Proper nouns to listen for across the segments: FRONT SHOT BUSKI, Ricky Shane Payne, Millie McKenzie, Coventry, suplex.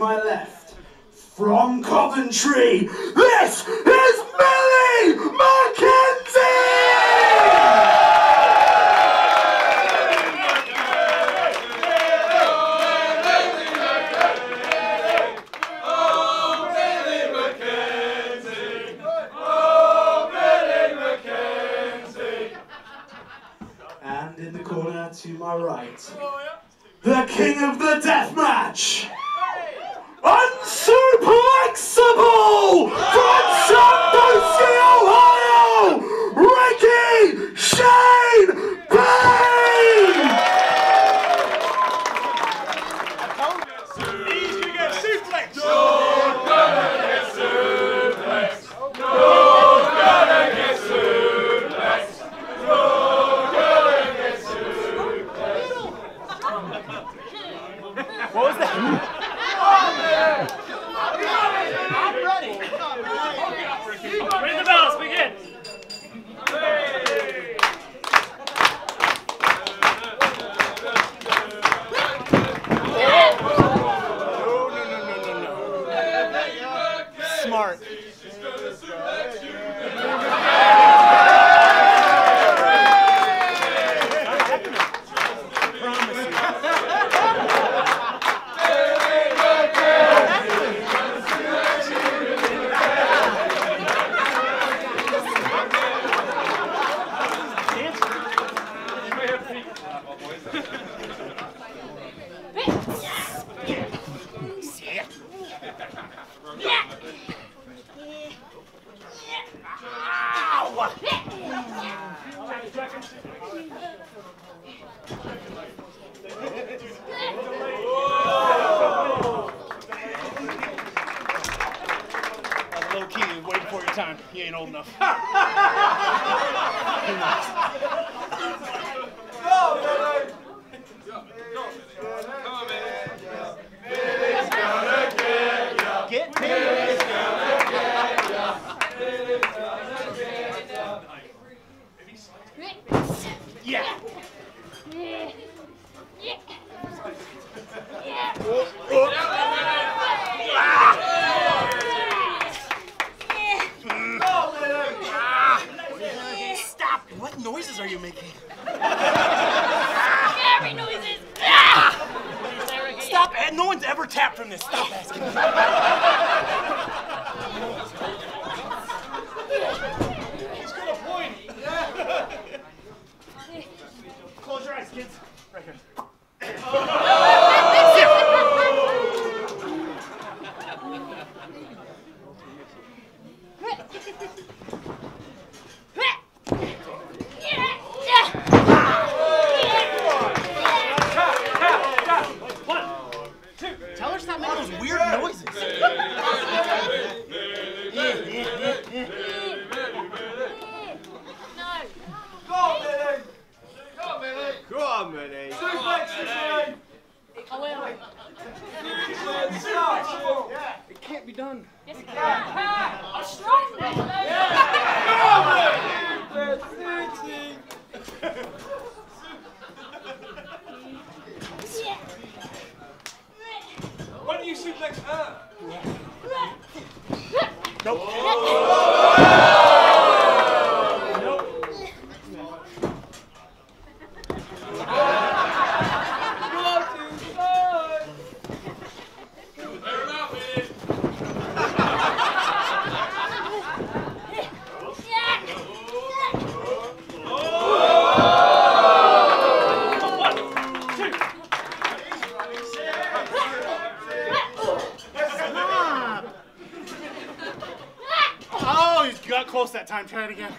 My left, from Coventry, this is Millie McKenzie! Oh, Millie McKenzie! Oh, Millie McKenzie! And in the corner to my right, the king of the death match! Unsuperlexable! FRONT SHOT BUSKI, Ohio! Ricky Shane Payne! He's gonna get suplexed! You're gonna get suplexed! You're gonna get suplexed! You're gonna get suplexed! What was that? Smart. She's going to suplex you. Low key, wait for your time. You ain't old enough. Yeah. Yeah. Yeah. Yeah. Oh, oh. Yeah. Yeah. Stop! What noises are you making? Scary noises! Stop! No one's ever tapped from this. Stop asking me. Close your eyes, kids. Right here. One, two. Tell her stop making those weird noises. It can't be done. Yes, it can. A strong man. Why don't you suplex her? Nope. You got close that time. Try it again.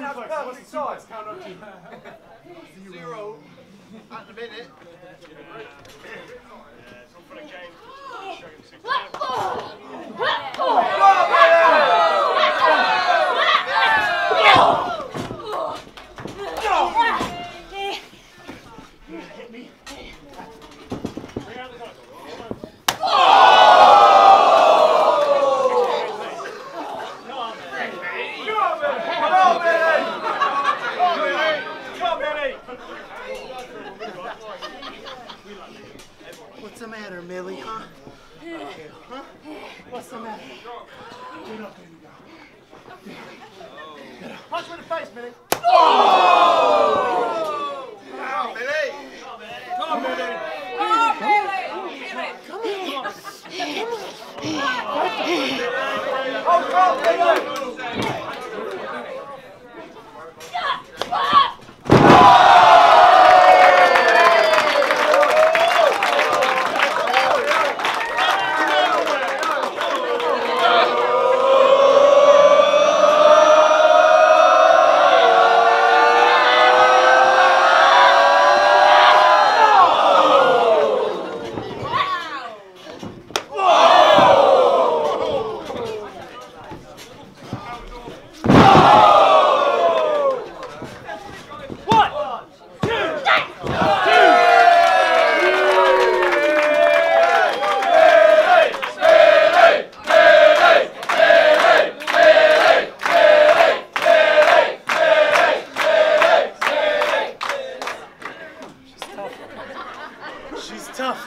0 at the minute. What's the matter, Millie, huh? Huh? What's the matter? Get up, baby. Get up. Punch me in the face, Millie. Oh! Come on, Millie. Come on, Millie. Come on, Millie. Come on, Millie. Oh, come on, Millie. She's tough.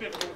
Bit